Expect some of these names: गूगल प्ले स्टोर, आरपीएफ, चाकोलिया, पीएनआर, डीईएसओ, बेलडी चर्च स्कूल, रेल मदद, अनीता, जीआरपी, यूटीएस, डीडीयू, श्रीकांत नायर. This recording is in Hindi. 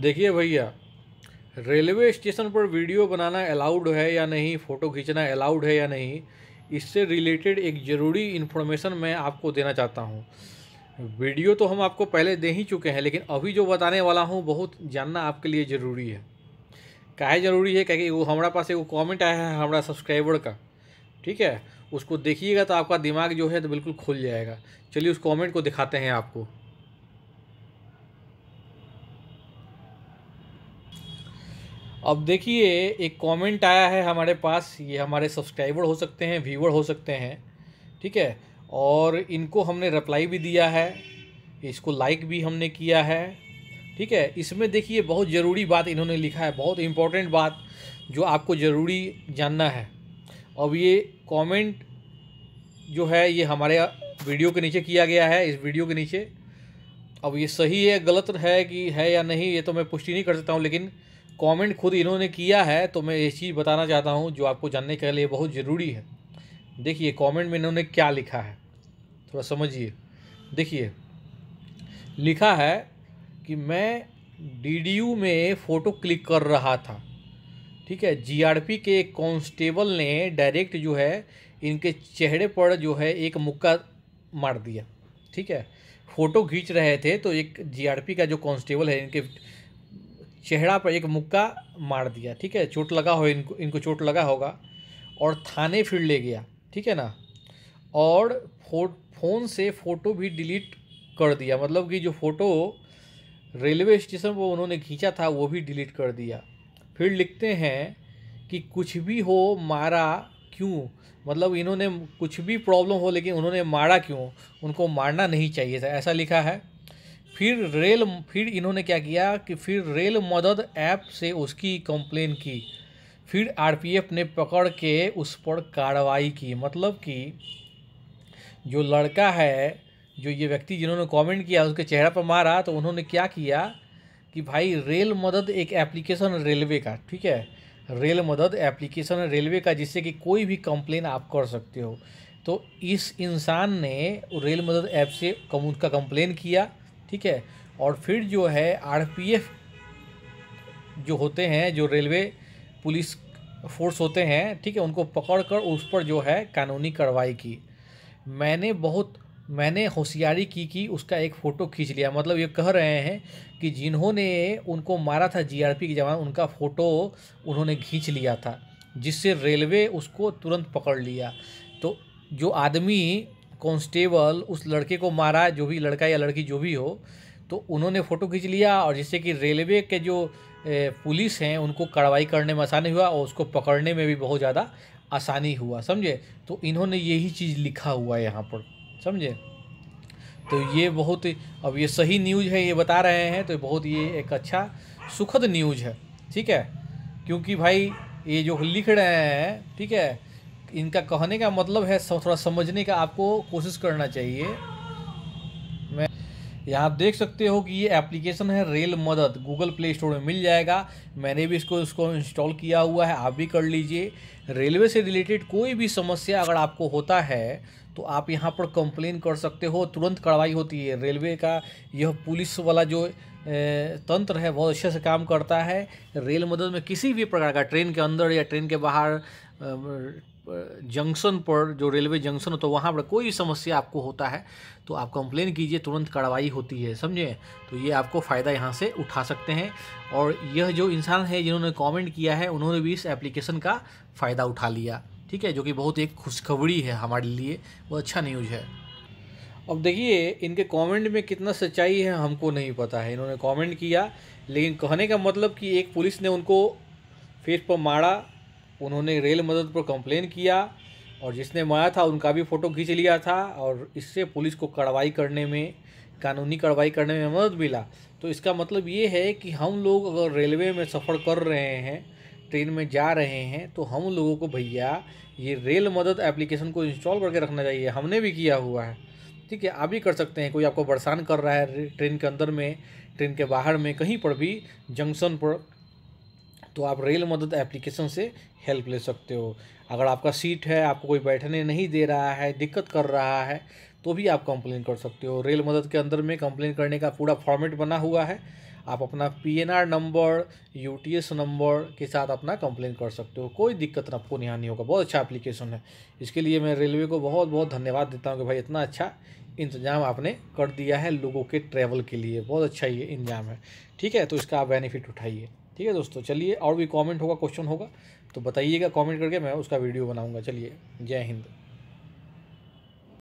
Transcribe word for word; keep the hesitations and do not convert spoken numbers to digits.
देखिए भैया, रेलवे स्टेशन पर वीडियो बनाना अलाउड है या नहीं, फ़ोटो खींचना अलाउड है या नहीं, इससे रिलेटेड एक ज़रूरी इन्फॉर्मेशन मैं आपको देना चाहता हूँ। वीडियो तो हम आपको पहले दे ही चुके हैं, लेकिन अभी जो बताने वाला हूँ बहुत जानना आपके लिए ज़रूरी है। काहे ज़रूरी है, क्योंकि वो हमारा पास एगो कमेंट आया है हमारा सब्सक्राइबर का, ठीक है, उसको देखिएगा तो आपका दिमाग जो है तो बिल्कुल खुल जाएगा। चलिए उस कमेंट को दिखाते हैं आपको। अब देखिए, एक कमेंट आया है हमारे पास, ये हमारे सब्सक्राइबर हो सकते हैं, व्यूअर हो सकते हैं, ठीक है, और इनको हमने रिप्लाई भी दिया है, इसको लाइक भी हमने किया है, ठीक है। इसमें देखिए बहुत ज़रूरी बात इन्होंने लिखा है, बहुत इम्पोर्टेंट बात जो आपको ज़रूरी जानना है। अब ये कमेंट जो है ये हमारे वीडियो के नीचे किया गया है, इस वीडियो के नीचे। अब ये सही है गलत है कि है या नहीं, ये तो मैं पुष्टि नहीं कर सकता हूँ, लेकिन कमेंट खुद इन्होंने किया है तो मैं ये चीज़ बताना चाहता हूँ जो आपको जानने के लिए बहुत ज़रूरी है। देखिए कमेंट में इन्होंने क्या लिखा है, थोड़ा समझिए। देखिए लिखा है कि मैं डीडीयू में फ़ोटो क्लिक कर रहा था, ठीक है, जीआरपी के एक कॉन्स्टेबल ने डायरेक्ट जो है इनके चेहरे पर जो है एक मुक्का मार दिया, ठीक है। फ़ोटो खींच रहे थे तो एक जीआरपी का जो कॉन्स्टेबल है इनके चेहरा पर एक मुक्का मार दिया, ठीक है, चोट लगा हो इनको इनको चोट लगा होगा, और थाने फिर ले गया, ठीक है ना, और फो फ़ोन से फ़ोटो भी डिलीट कर दिया, मतलब कि जो फ़ोटो रेलवे स्टेशन पर उन्होंने खींचा था वो भी डिलीट कर दिया। फिर लिखते हैं कि कुछ भी हो मारा क्यों, मतलब इन्होंने कुछ भी प्रॉब्लम हो लेकिन उन्होंने मारा क्यों, उनको मारना नहीं चाहिए था, ऐसा लिखा है। फिर रेल फिर इन्होंने क्या किया कि फिर रेल मदद ऐप से उसकी कंप्लेन की, फिर आरपीएफ ने पकड़ के उस पर कार्रवाई की। मतलब कि जो लड़का है, जो ये व्यक्ति जिन्होंने कमेंट किया, उसके चेहरा पर मारा, तो उन्होंने क्या किया कि भाई रेल मदद एक एप्लीकेशन रेलवे का, ठीक है, रेल मदद एप्लीकेशन रेलवे का, जिससे कि कोई भी कंप्लेन आप कर सकते हो। तो इस इंसान ने रेल मदद ऐप से कम उनका कंप्लेन किया, ठीक है, और फिर जो है आरपीएफ जो होते हैं, जो रेलवे पुलिस फोर्स होते हैं, ठीक है, उनको पकड़कर उस पर जो है कानूनी कार्रवाई की। मैंने बहुत मैंने होशियारी की कि उसका एक फ़ोटो खींच लिया, मतलब ये कह रहे हैं कि जिन्होंने उनको मारा था जीआरपी के जवान, उनका फ़ोटो उन्होंने खींच लिया था, जिससे रेलवे उसको तुरंत पकड़ लिया। तो जो आदमी कांस्टेबल उस लड़के को मारा, जो भी लड़का या लड़की जो भी हो, तो उन्होंने फ़ोटो खींच लिया, और जिससे कि रेलवे के जो पुलिस हैं उनको कार्रवाई करने में आसानी हुआ, और उसको पकड़ने में भी बहुत ज़्यादा आसानी हुआ, समझे। तो इन्होंने यही चीज़ लिखा हुआ है यहाँ पर, समझे। तो ये बहुत, अब ये सही न्यूज़ है ये बता रहे हैं, तो बहुत ये एक अच्छा सुखद न्यूज़ है, ठीक है, क्योंकि भाई ये जो लिख रहे हैं, ठीक है, इनका कहने का मतलब है, थोड़ा समझने का आपको कोशिश करना चाहिए। मैं यहाँ आप देख सकते हो कि ये एप्लीकेशन है रेल मदद, गूगल प्ले स्टोर में मिल जाएगा, मैंने भी इसको इसको इंस्टॉल किया हुआ है, आप भी कर लीजिए। रेलवे से रिलेटेड कोई भी समस्या अगर आपको होता है तो आप यहाँ पर कंप्लेन कर सकते हो, तुरंत कार्रवाई होती है। रेलवे का यह पुलिस वाला जो तंत्र है बहुत अच्छे से काम करता है। रेल मदद में किसी भी प्रकार का, ट्रेन के अंदर या ट्रेन के बाहर जंक्शन पर, जो रेलवे जंक्शन हो तो वहाँ पर कोई भी समस्या आपको होता है तो आप कंप्लेन कीजिए, तुरंत कार्रवाई होती है, समझे। तो ये आपको फ़ायदा यहाँ से उठा सकते हैं, और यह जो इंसान है जिन्होंने कॉमेंट किया है उन्होंने भी इस एप्लीकेशन का फ़ायदा उठा लिया, ठीक है, जो कि बहुत एक खुशखबरी है हमारे लिए, वो अच्छा न्यूज़ है। अब देखिए इनके कमेंट में कितना सच्चाई है हमको नहीं पता है, इन्होंने कमेंट किया, लेकिन कहने का मतलब कि एक पुलिस ने उनको फेस पर मारा, उन्होंने रेल मदद पर कंप्लेन किया, और जिसने मारा था उनका भी फ़ोटो खींच लिया था, और इससे पुलिस को कार्रवाई करने में, कानूनी कार्रवाई करने में मदद मिला। तो इसका मतलब ये है कि हम लोग अगर रेलवे में सफ़र कर रहे हैं, ट्रेन में जा रहे हैं, तो हम लोगों को भैया ये रेल मदद एप्लीकेशन को इंस्टॉल करके रखना चाहिए। हमने भी किया हुआ है, ठीक है, आप भी कर सकते हैं। कोई आपको परेशान कर रहा है ट्रेन के अंदर में, ट्रेन के बाहर में, कहीं पर भी जंक्शन पर, तो आप रेल मदद एप्लीकेशन से हेल्प ले सकते हो। अगर आपका सीट है, आपको कोई बैठने नहीं दे रहा है, दिक्कत कर रहा है, तो भी आप कंप्लेन कर सकते हो। रेल मदद के अंदर में कंप्लेन करने का पूरा फॉर्मेट बना हुआ है, आप अपना पीएनआर नंबर, यूटीएस नंबर के साथ अपना कंप्लेन कर सकते हो, कोई दिक्कत ना, आपको यहाँ नहीं होगा। बहुत अच्छा एप्लीकेशन है, इसके लिए मैं रेलवे को बहुत बहुत धन्यवाद देता हूँ कि भाई इतना अच्छा इंतजाम आपने कर दिया है लोगों के ट्रैवल के लिए, बहुत अच्छा ये इंतजाम है। ठीक है, तो इसका आप बेनिफिट उठाइए। ठीक है दोस्तों, चलिए और भी कमेंट होगा, क्वेश्चन होगा तो बताइएगा कमेंट करके, मैं उसका वीडियो बनाऊंगा। चलिए, जय हिंद।